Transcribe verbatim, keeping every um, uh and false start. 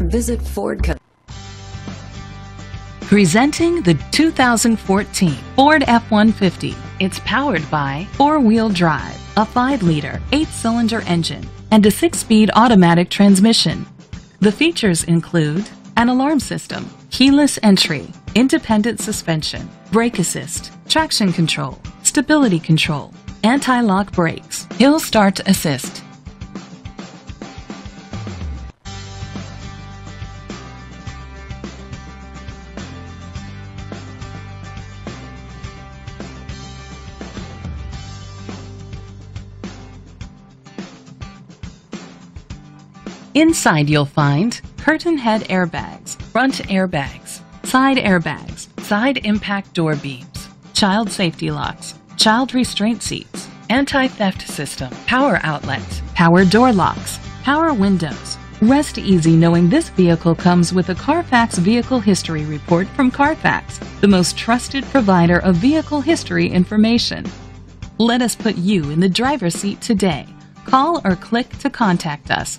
Visit Ford Country. Presenting the two thousand fourteen Ford F one fifty. It's powered by four-wheel drive, a five liter, eight cylinder engine, and a six speed automatic transmission. The features include an alarm system, keyless entry, independent suspension, brake assist, traction control, stability control, anti-lock brakes, hill start assist. Inside you'll find curtain head airbags, front airbags, side airbags, side impact door beams, child safety locks, child restraint seats, anti-theft system, power outlets, power door locks, power windows. Rest easy knowing this vehicle comes with a Carfax Vehicle History Report from Carfax, the most trusted provider of vehicle history information. Let us put you in the driver's seat today. Call or click to contact us.